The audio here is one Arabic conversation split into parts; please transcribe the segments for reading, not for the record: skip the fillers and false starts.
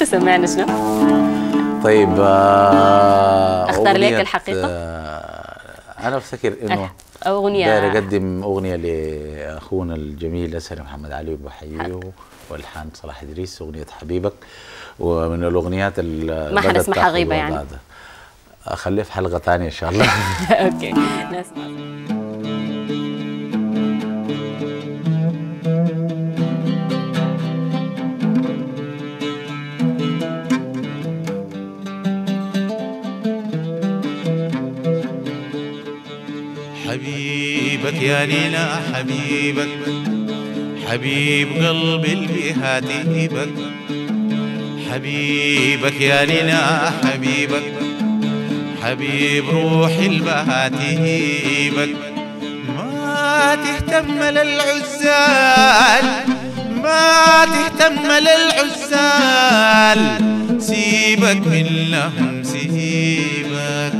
تسمعنا شنو؟ طيب اختار لك الحقيقه. انا افتكر انه اغنيه داير اقدم اغنيه لاخونا الجميل أزهري محمد علي أبو حيو والحان صلاح ادريس، اغنيه حبيبك، ومن الاغنيات اللي ما حنسمعها غيبه يعني. اخليه في حلقه ثانيه ان شاء الله. اوكي نسمع. حبيبك يا ليلى حبيبك، حبيب قلبي اللي هاتيبك، حبيبك يا ليلى حبيبك، حبيب روحي البهاتيبك. ما تهتم للعزال، ما تهتم للعزال، سيبك من لهم سيبك.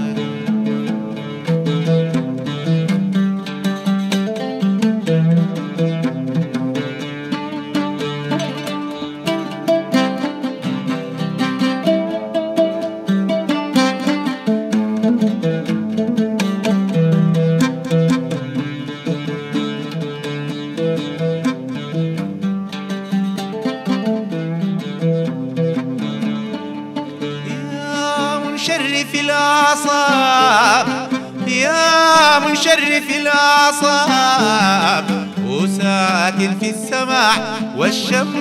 يا مشرف الأعصاب وساكن في السماع والشم،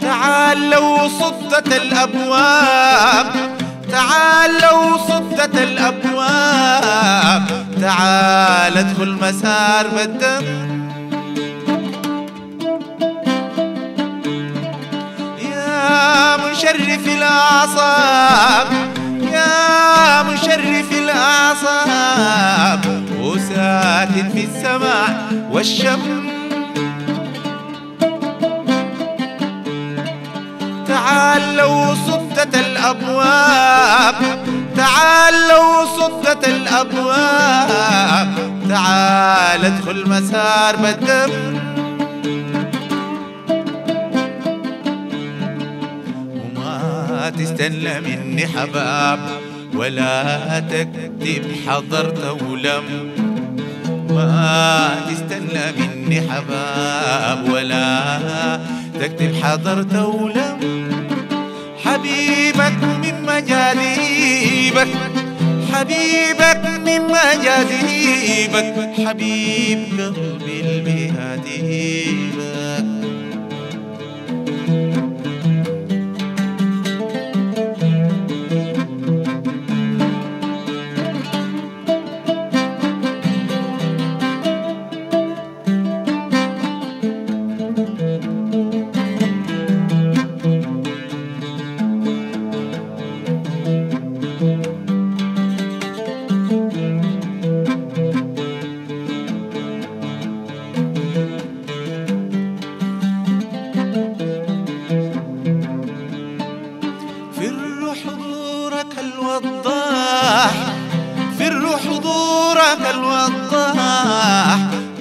تعال لو صدت الأبواب، تعال لو صدت الأبواب، تعال ادخل مسار بالدم. يا مشرف الأعصاب، يا مشرف الأعصاب وساكن في السماع والشم، تعال لو صدت الأبواب، تعال لو صدت الأبواب، تعال ادخل مسار بالدم. ما تستنى مني حباب ولا تكتب حضرت ولم، ما تستنى مني حباب ولا تكتب حضرت ولم. حبيبك من مجاذيبك، حبيبك من مجاذيبك، حبيب قلبي المهاديبك.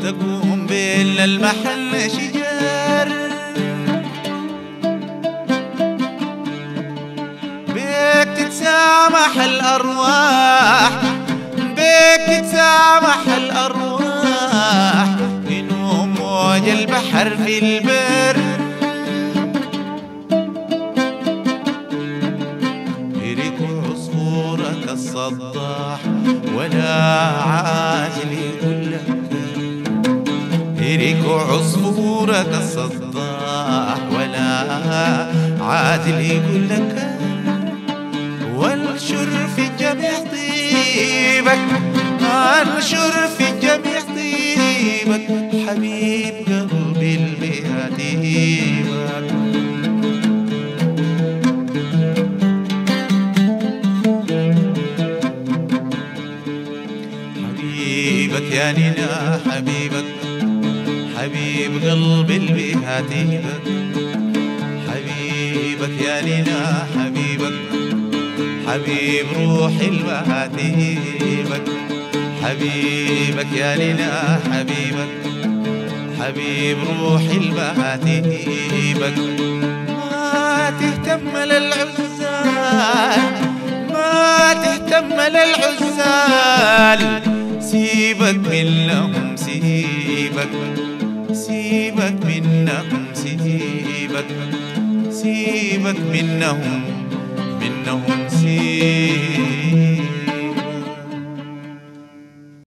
تقوم بين المحل شجر، بيك تتسامح الأرواح، بيك تتسامح الأرواح، ينوم موج البحر في البر. يريك عصفورك الصداح ولا عاجل يقول، يريك عصفورك الصداح ولا عادل يقول لك. وانشر في الجميع طيبك، انشر في الجميع طيبك، حبيب قلبي المهاديبك. حبيبك يا نينا حبيبك، حبيب قلبي اللي هاتيبك، حبيبك يا ليلى حبيبك، حبيب روحي البهاتيبك، حبيبك يا ليلى حبيبك، حبيب روحي البعاتيبك ما تهتم للعزال ما تهتم للعزال سيبك منهم سيبك سيبك منهم سيبك سيبك منهم سيبك